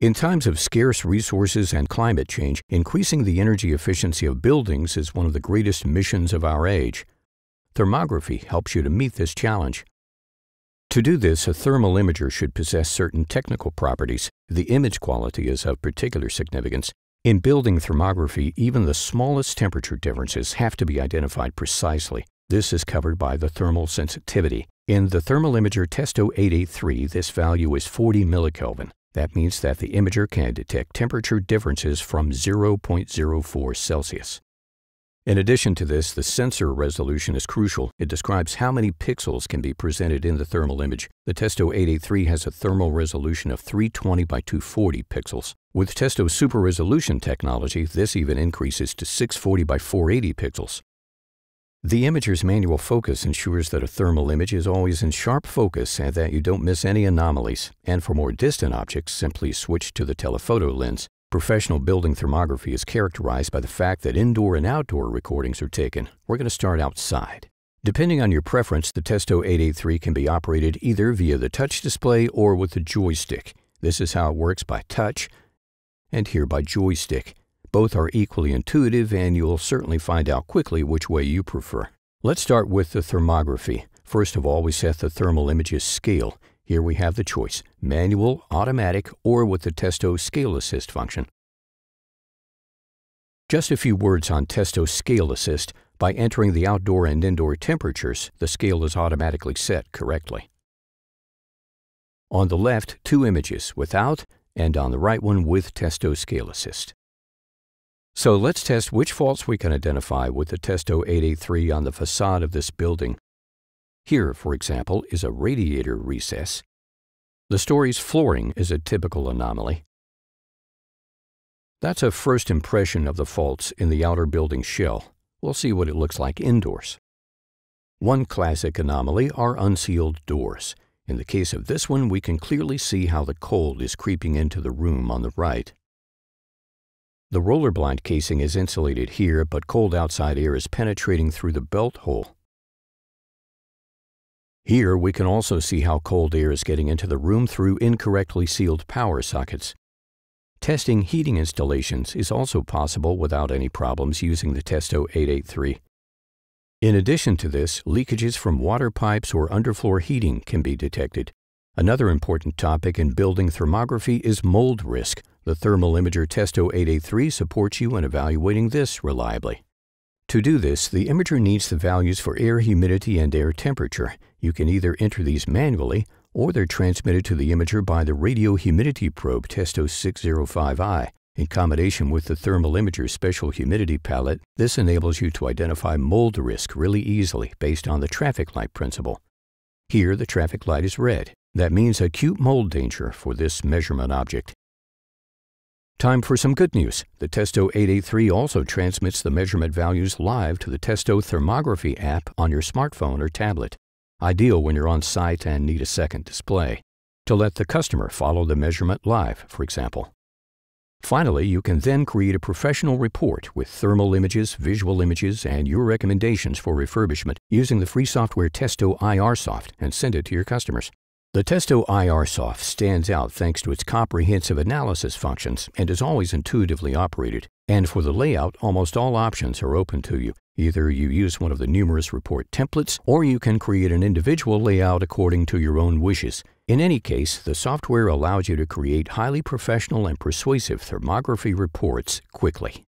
In times of scarce resources and climate change, increasing the energy efficiency of buildings is one of the greatest missions of our age. Thermography helps you to meet this challenge. To do this, a thermal imager should possess certain technical properties. The image quality is of particular significance. In building thermography, even the smallest temperature differences have to be identified precisely. This is covered by the thermal sensitivity. In the thermal imager Testo 883, this value is 40 millikelvin. That means that the imager can detect temperature differences from 0.04 Celsius. In addition to this, the sensor resolution is crucial. It describes how many pixels can be presented in the thermal image. The Testo 883 has a thermal resolution of 320 by 240 pixels. With Testo Super Resolution technology, this even increases to 640 by 480 pixels. The imager's manual focus ensures that a thermal image is always in sharp focus and that you don't miss any anomalies. And for more distant objects, simply switch to the telephoto lens. Professional building thermography is characterized by the fact that indoor and outdoor recordings are taken. We're going to start outside. Depending on your preference, the Testo 883 can be operated either via the touch display or with the joystick. This is how it works: by touch and here by joystick. Both are equally intuitive, and you'll certainly find out quickly which way you prefer. Let's start with the thermography. First of all, we set the thermal image's scale. Here we have the choice: manual, automatic, or with the Testo Scale Assist function. Just a few words on Testo Scale Assist. By entering the outdoor and indoor temperatures, the scale is automatically set correctly. On the left, two images without, and on the right one with Testo Scale Assist. So let's test which faults we can identify with the Testo 883 on the facade of this building. Here, for example, is a radiator recess. The story's flooring is a typical anomaly. That's a first impression of the faults in the outer building shell. We'll see what it looks like indoors. One classic anomaly are unsealed doors. In the case of this one, we can clearly see how the cold is creeping into the room on the right. The roller blind casing is insulated here, but cold outside air is penetrating through the belt hole. Here we can also see how cold air is getting into the room through incorrectly sealed power sockets. Testing heating installations is also possible without any problems using the Testo 883. In addition to this, leakages from water pipes or underfloor heating can be detected. Another important topic in building thermography is mold risk. The thermal imager Testo 883 supports you in evaluating this reliably. To do this, the imager needs the values for air humidity and air temperature. You can either enter these manually, or they're transmitted to the imager by the radio humidity probe Testo 605i. In combination with the thermal imager's special humidity palette, this enables you to identify mold risk really easily based on the traffic light principle. Here, the traffic light is red. That means acute mold danger for this measurement object. Time for some good news. The Testo 883 also transmits the measurement values live to the Testo Thermography app on your smartphone or tablet. Ideal when you're on site and need a second display, to let the customer follow the measurement live, for example. Finally, you can then create a professional report with thermal images, visual images, and your recommendations for refurbishment using the free software Testo IRSoft and send it to your customers. The Testo IRSoft stands out thanks to its comprehensive analysis functions and is always intuitively operated. And for the layout, almost all options are open to you. Either you use one of the numerous report templates, or you can create an individual layout according to your own wishes. In any case, the software allows you to create highly professional and persuasive thermography reports quickly.